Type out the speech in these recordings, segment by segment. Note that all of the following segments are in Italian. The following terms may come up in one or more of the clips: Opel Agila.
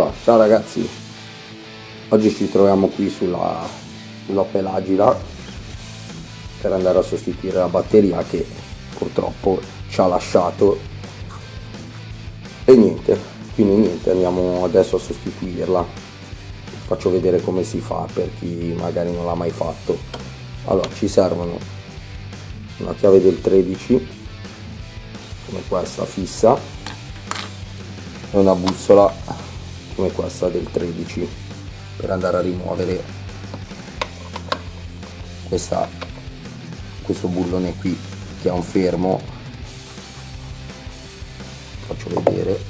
Allora, ciao ragazzi, oggi ci troviamo qui sull'Opel Agila per andare a sostituire la batteria che purtroppo ci ha lasciato, e quindi andiamo adesso a sostituirla. Vi faccio vedere come si fa per chi magari non l'ha mai fatto. Allora, ci servono una chiave del 13 come questa fissa e una bussola come questa del 13 per andare a rimuovere questo bullone qui che ha un fermo, faccio vedere,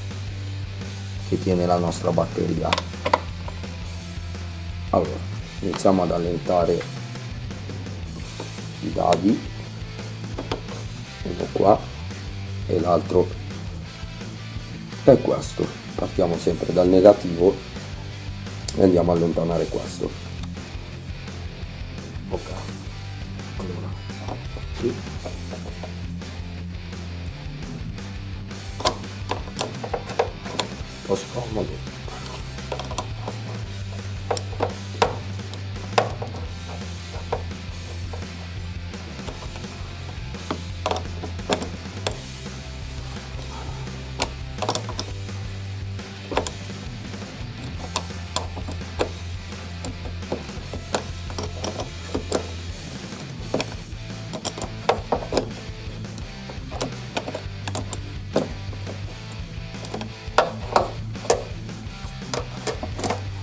che tiene la nostra batteria. Allora, iniziamo ad allentare i dadi, uno qua e l'altro è questo. Partiamo sempre dal negativo e andiamo a allontanare questo. Ok, allora sì. Un po' scomodo.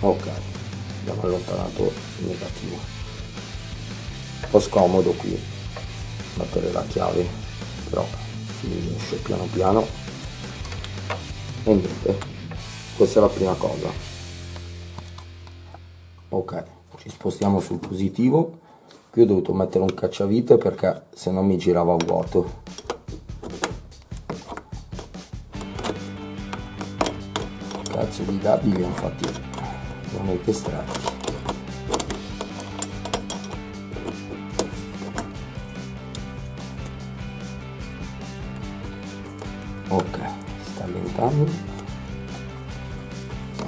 Ok, abbiamo allontanato il negativo. Un po' scomodo qui mettere la chiave, però si riesce piano piano. E niente, questa è la prima cosa. Ok, ci spostiamo sul positivo. Qui ho dovuto mettere un cacciavite perché se no mi girava a vuoto. Cazzo di dadi li hanno fatti veramente strano. Ok, sta allentando,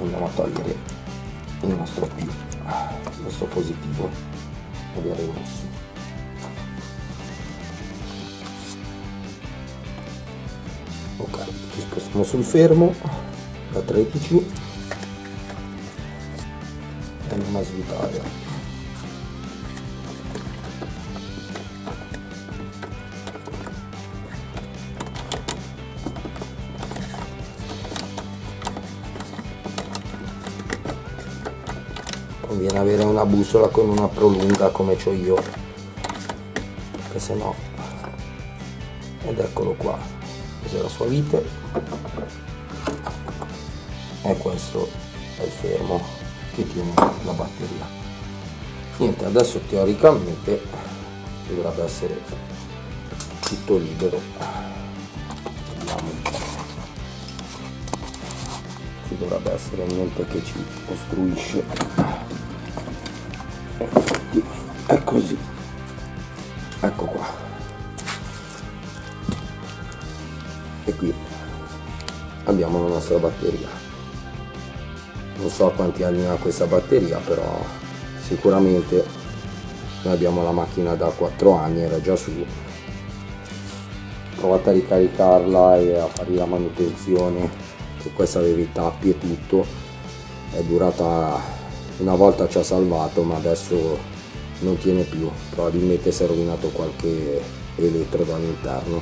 andiamo a togliere il nostro positivo, togliere il rosso. Ok, ci spostiamo sul fermo da 13, andiamo a svitare. Conviene avere una bussola con una prolunga come c'ho io, perché se no, ed eccolo qua, questa è la sua vite e questo è il fermo che tiene la batteria. Niente, adesso teoricamente dovrebbe essere tutto libero. Vediamo. Qui dovrebbe essere niente che ci ostruisce, è così, ecco qua, e qui abbiamo la nostra batteria. Non so quanti anni ha questa batteria, però sicuramente noi abbiamo la macchina da 4 anni, era già su. Provate a ricaricarla e a fare la manutenzione, che questa aveva i tappi e tutto, è durata, una volta ci ha salvato, ma adesso non tiene più, probabilmente si è rovinato qualche elettrodo all'interno.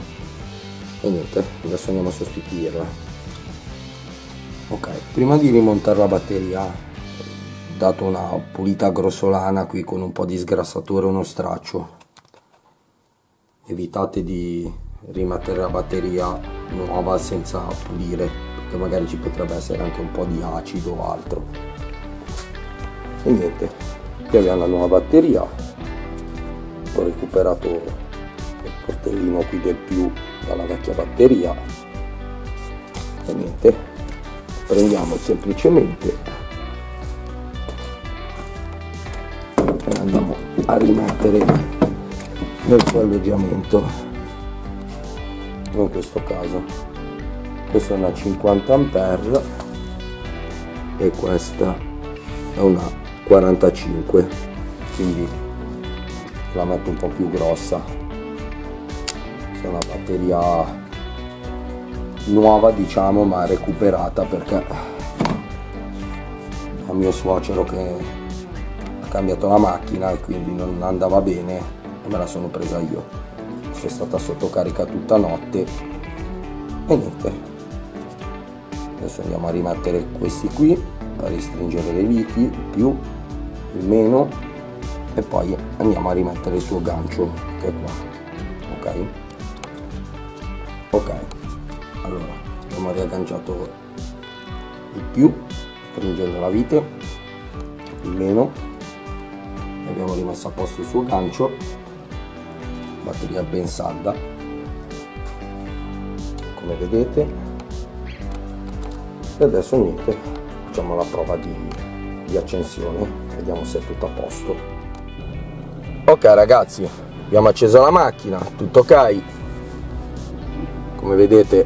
E niente, adesso andiamo a sostituirla. Ok, prima di rimontare la batteria ho dato una pulita grossolana qui con un po' di sgrassatore e uno straccio. Evitate di rimettere la batteria nuova senza pulire, perché magari ci potrebbe essere anche un po' di acido o altro. E niente, qui abbiamo la nuova batteria. Ho recuperato il portellino qui del più dalla vecchia batteria. E niente, prendiamo semplicemente e andiamo a rimettere nel suo alloggiamento. In questo caso questa è una 50 ampere e questa è una 45, quindi la metto un po' più grossa. È una batteria nuova, diciamo, ma recuperata, perché a mio suocero che ha cambiato la macchina e quindi non andava bene e me la sono presa io. Sono stata sotto carica tutta notte e niente. Adesso andiamo a rimettere questi qui, a restringere le viti, il più, il meno, e poi andiamo a rimettere il suo gancio che è qua. Ok, allora abbiamo riagganciato il più stringendo la vite, il meno, abbiamo rimesso a posto il suo gancio, batteria ben salda come vedete, e adesso niente, facciamo la prova di accensione, vediamo se è tutto a posto. Ok ragazzi, abbiamo acceso la macchina, tutto ok. Come vedete,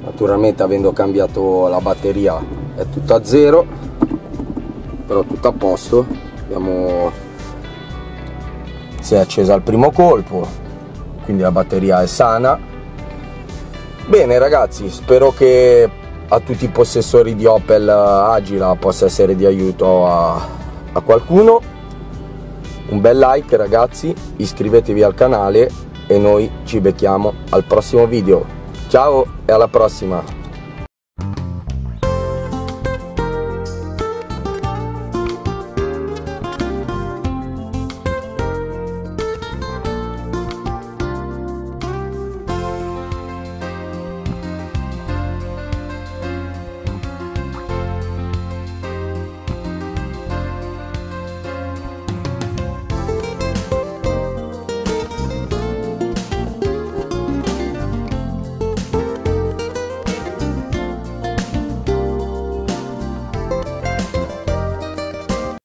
naturalmente avendo cambiato la batteria è tutto a zero, però tutto a posto. Si è accesa al primo colpo, quindi la batteria è sana. Bene ragazzi, spero che a tutti i possessori di Opel Agila possa essere di aiuto a qualcuno. Un bel like ragazzi, iscrivetevi al canale e noi ci becchiamo al prossimo video. Ciao e alla prossima!